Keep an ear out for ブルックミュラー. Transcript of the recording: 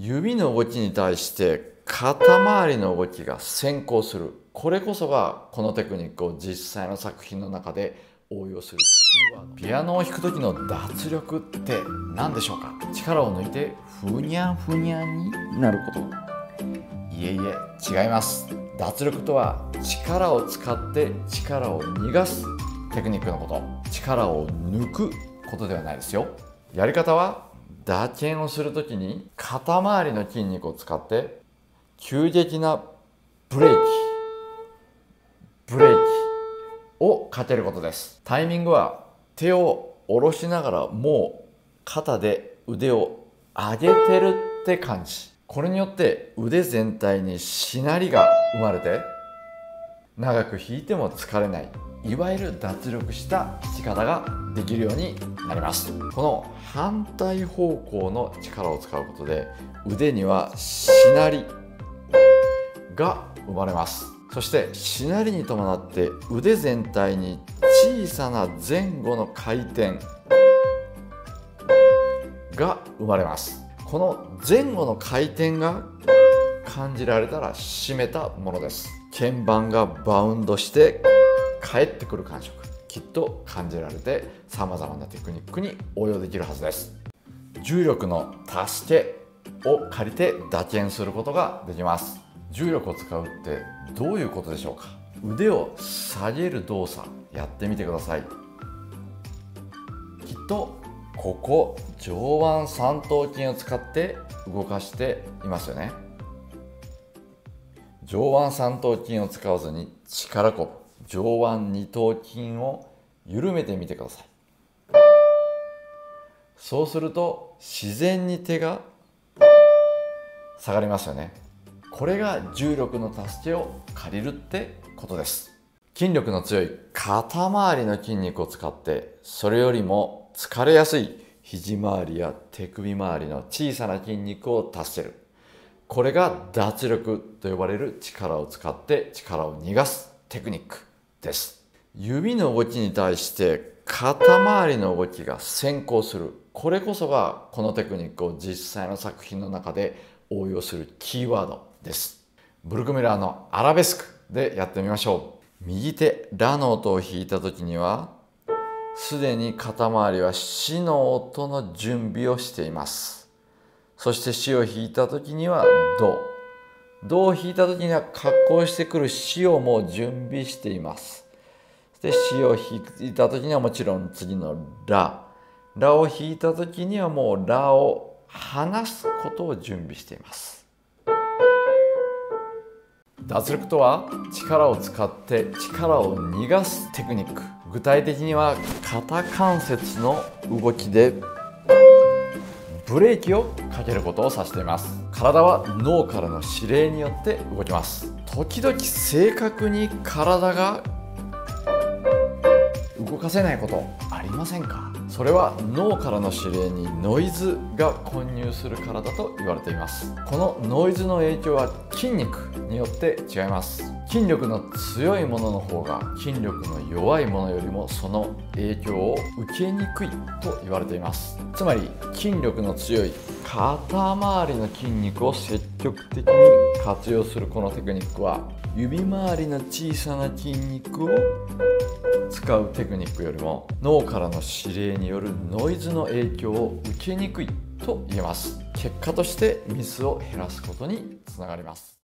指の動きに対して肩周りの動きが先行する、これこそがこのテクニックを実際の作品の中で応用するキーワード。ピアノを弾く時の脱力って何でしょうか？力を抜いてふにゃふにゃになること。いえいえ、違います。脱力とは力を使って力を逃がすテクニックのこと。力を抜くことではないですよ。やり方は打鍵をする時に肩周りの筋肉を使って急激なブレーキをかけることです。タイミングは手を下ろしながらもう肩で腕を上げてるって感じ。これによって腕全体にしなりが生まれて長く弾いても疲れない、いわゆる脱力した弾き方ができるようになります。この反対方向の力を使うことで腕にはしなりが生まれます。そしてしなりに伴って腕全体に小さな前後の回転が生まれます。この前後の回転が感じられたら締めたものです。鍵盤がバウンドして返ってくる感触、きっと感じられてさまざまなテクニックに応用できるはずです。重力の助けを借りて打鍵することができます。重力を使うってどういうことでしょうか？腕を下げる動作、やってみてください。きっとここ上腕三頭筋を使って動かしていますよね。上腕三頭筋を使わずに力こぶ、上腕二頭筋を緩めてみてください。そうすると自然に手が下がりますよね。これが重力の助けを借りるってことです。筋力の強い肩周りの筋肉を使って、それよりも疲れやすい肘周りや手首周りの小さな筋肉を助ける、これが脱力と呼ばれる力を使って力を逃がすテクニックです。指の動きに対して肩周りの動きが先行する、これこそがこのテクニックを実際の作品の中で応用するキーワードです。ブルックミュラーのアラベスクでやってみましょう。右手ラの音を弾いた時にはすでに肩周りはシの音の準備をしています。そしてシを弾いた時にはドを弾いた時には格好してくるシをもう準備しています。そしてシを弾いた時にはもちろん次のラを弾いた時にはもうラを離すことを準備しています。脱力とは力を使って力を逃がすテクニック。具体的には肩関節の動きでブレーキをかけることを指しています。体は脳からの指令によって動きます。時々正確に体が動かせないことありませんか？それは脳からの指令にノイズが混入するからだと言われています。このノイズの影響は筋肉によって違います。筋力の強いものの方が筋力の弱いものよりもその影響を受けにくいと言われています。つまり筋力の強い肩周りの筋肉を積極的に活用するこのテクニックは、指周りの小さな筋肉を使うテクニックよりも脳からの指令によるノイズの影響を受けにくいと言えます。結果としてミスを減らすことにつながります。